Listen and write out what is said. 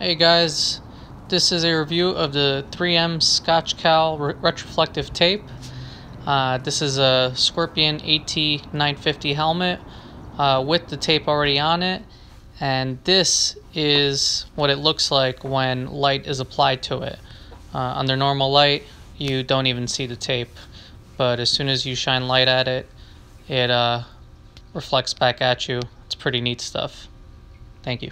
Hey guys, this is a review of the 3M Scotchcal Retroreflective Tape. This is a Scorpion AT950 helmet with the tape already on it, and this is what it looks like when light is applied to it. Under normal light, you don't even see the tape, but as soon as you shine light at it, it reflects back at you. It's pretty neat stuff. Thank you.